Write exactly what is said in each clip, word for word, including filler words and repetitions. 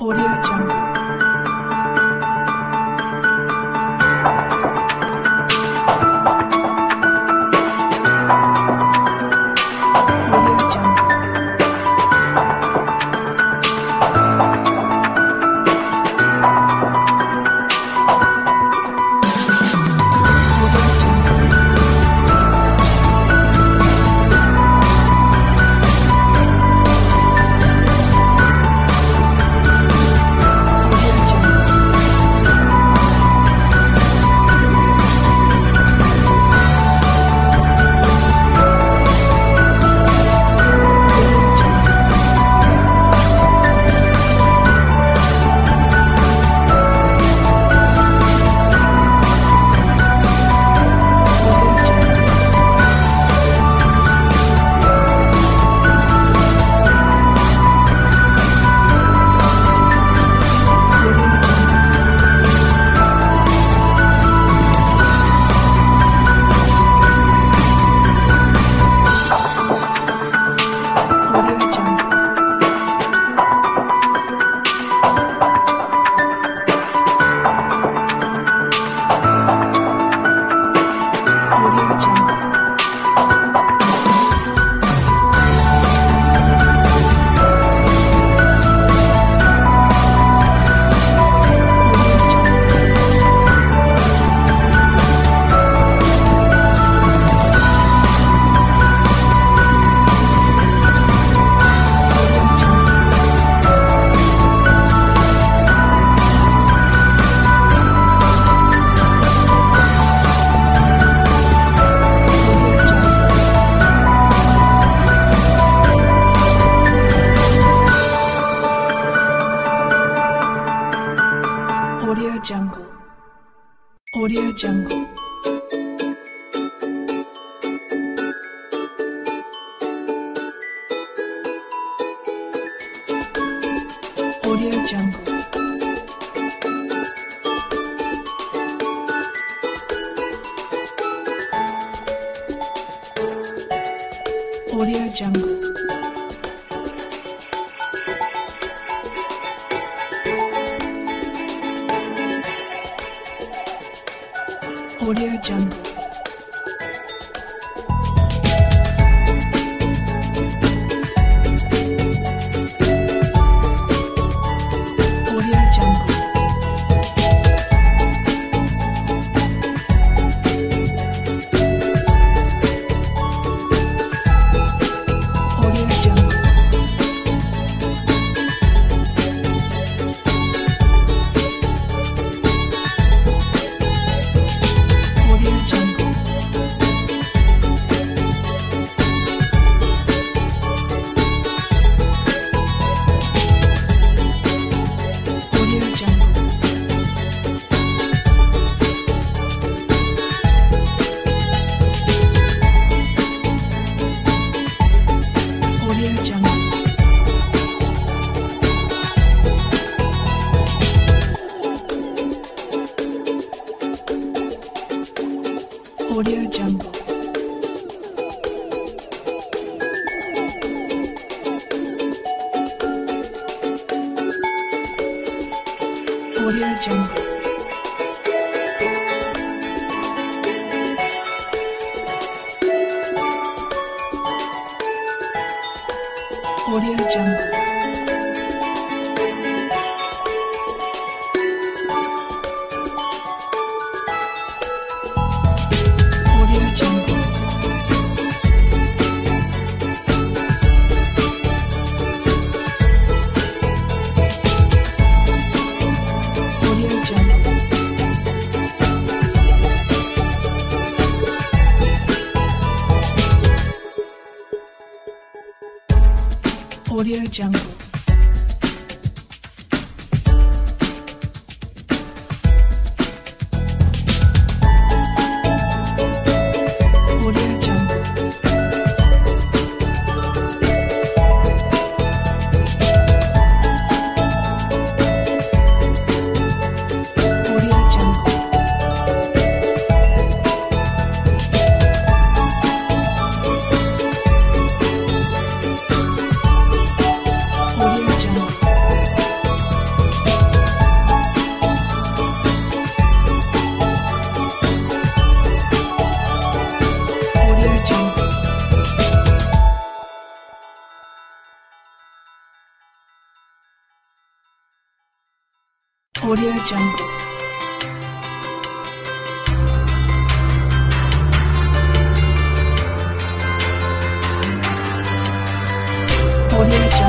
AudioJungle. AudioJungle, AudioJungle, AudioJungle. AudioJungle. AudioJungle. AudioJungle. AudioJungle. AudioJungle. AudioJungle. AudioJungle. AudioJungle. AudioJungle.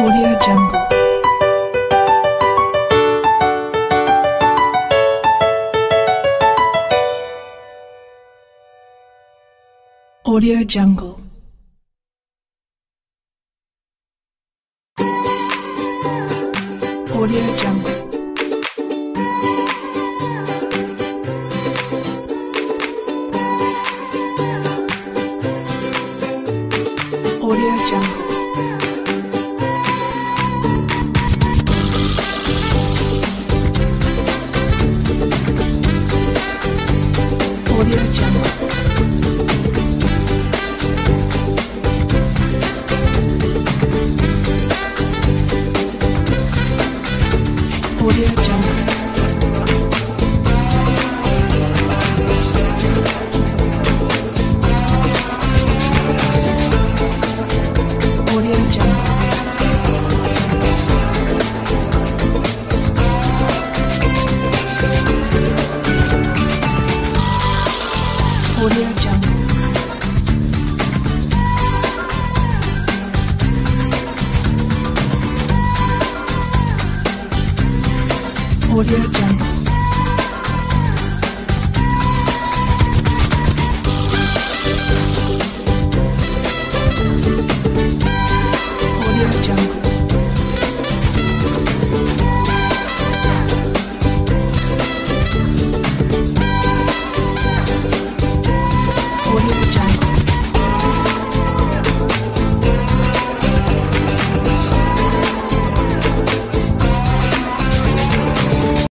AudioJungle. AudioJungle. AudioJungle. AudioJungle. AudioJungle.